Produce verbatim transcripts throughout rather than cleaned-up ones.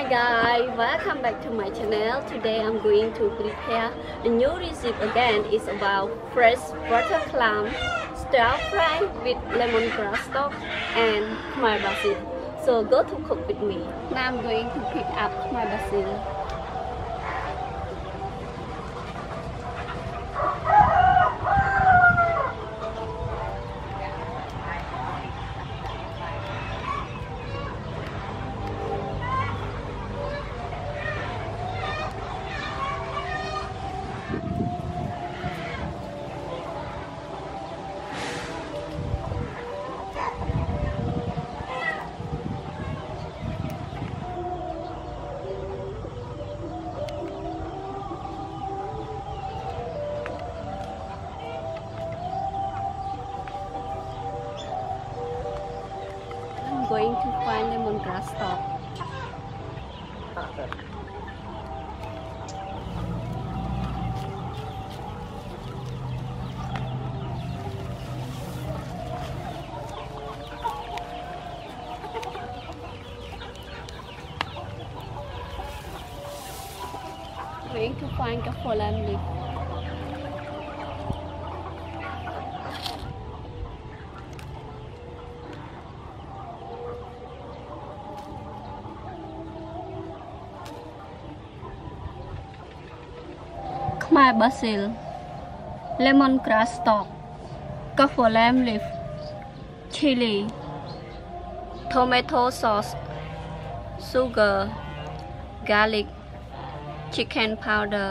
Hi guys, welcome back to my channel. Today I'm going to prepare a new recipe again. It's about fresh water clam stir fry with lemongrass stalk and khmer basil. So go to cook with me. Now I'm going to pick up khmer basil. Going to find lemongrass stalk. Going to find kaffir lime leaf. Khmer basil, lemongrass stalk, kaffir lime leaf, chili, tomato sauce, sugar, garlic, chicken powder,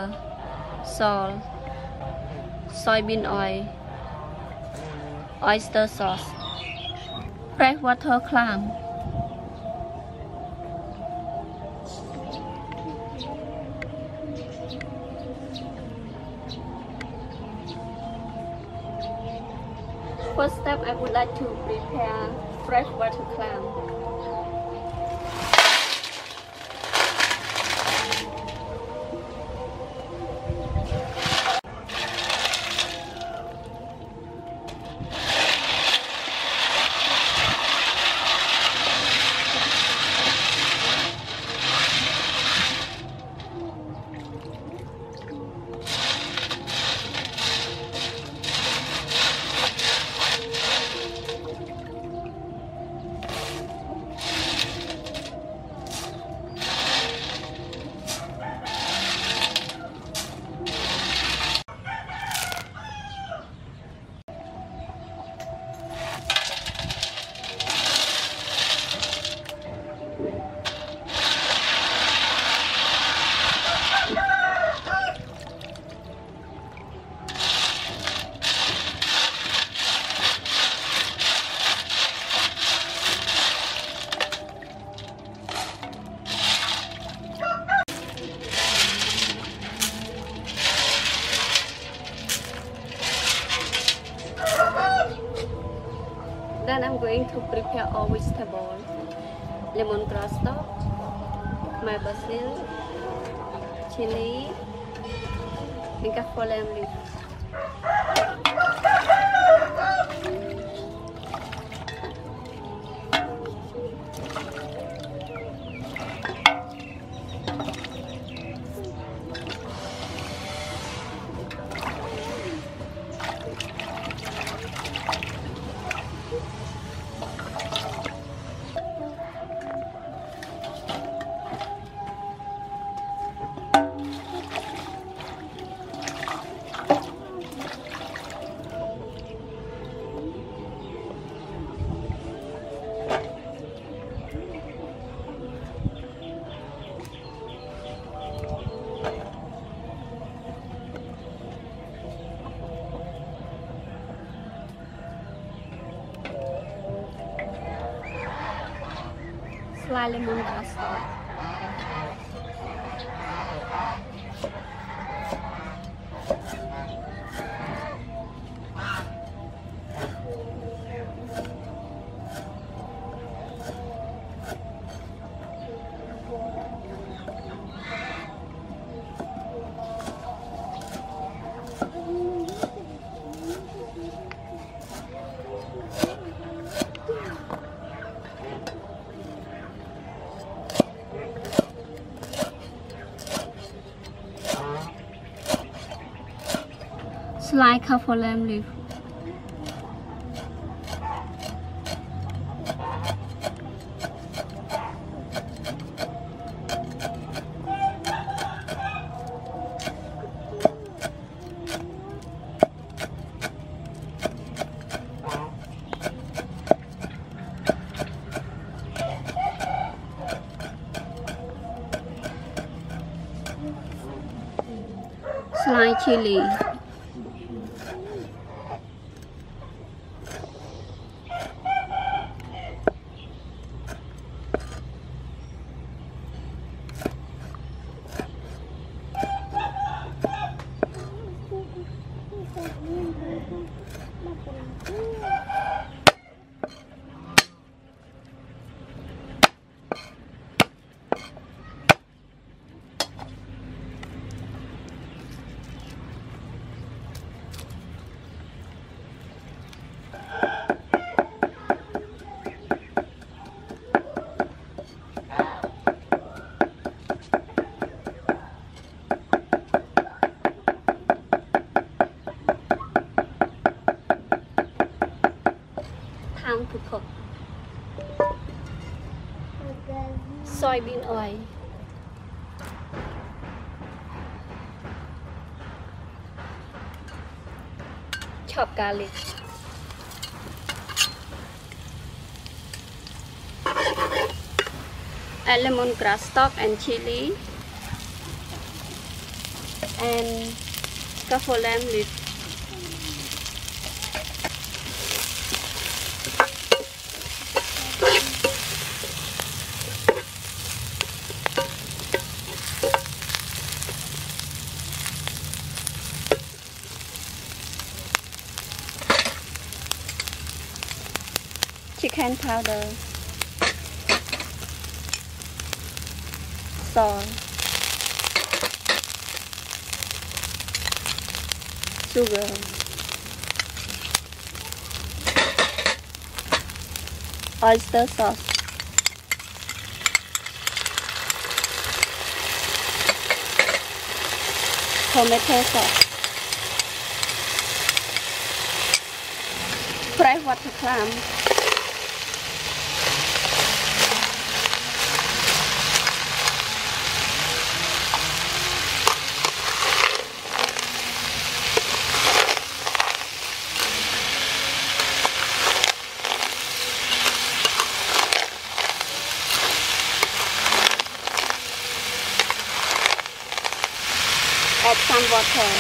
salt, soybean oil, oyster sauce, fresh water clam. First step, I would like to prepare fresh water clam. Then I'm going to prepare all vegetables: lemongrass stalk, khmer basil, chili, and kaffir lime leaf. Slice lemongrass stalk. like kaffir lime leaf. Sliced chili, time to cook. Soybean oil, chopped garlic, lemongrass stalk and chili, and kaffir lime leaf. Chicken powder, salt, sugar, oyster sauce, tomato sauce, fresh watercress. Add some water.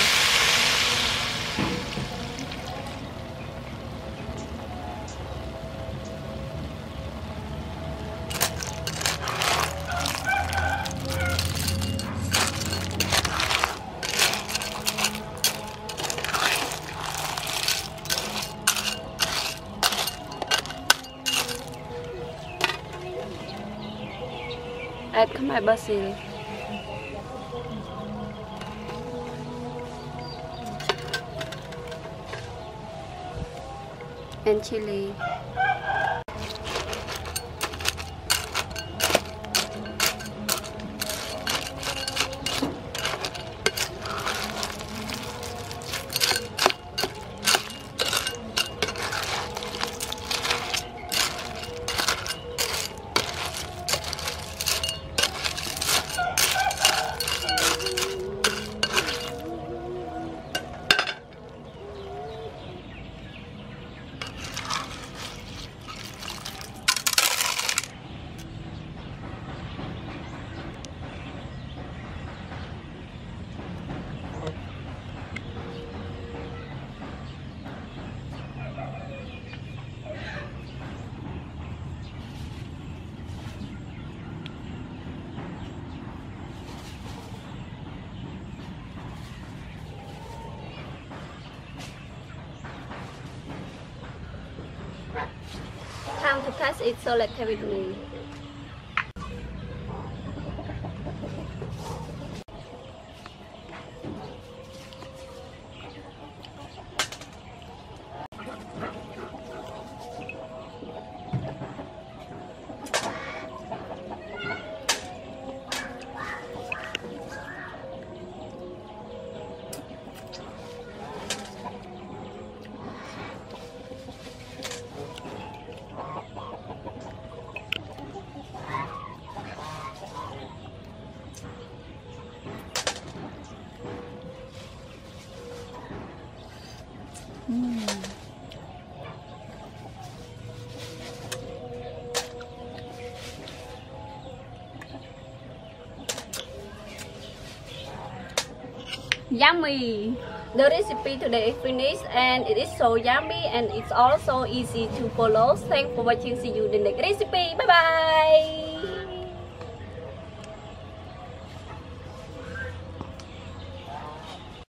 Add khmer basil. And chili. Time to pass it, so let's have it with me. yummy. The recipe today is finished and it is so yummy and it's also easy to follow. Thanks for watching. See you in the next recipe. Bye bye.